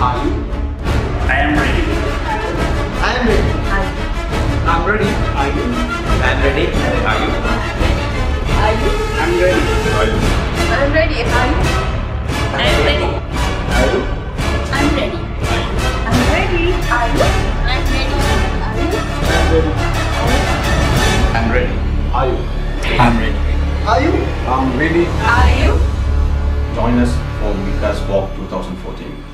Are you? I am ready. I am ready. I am ready. Are you? I am ready. Are you? Are you? I am ready. Are you? I am ready. Are you? I am ready. Are you? I am ready. I am ready. Are you? I am ready. Are you? I am ready. I am ready. Are you? I am ready. Are you? I am ready. Are you? Join us for BCAS Walk 2014.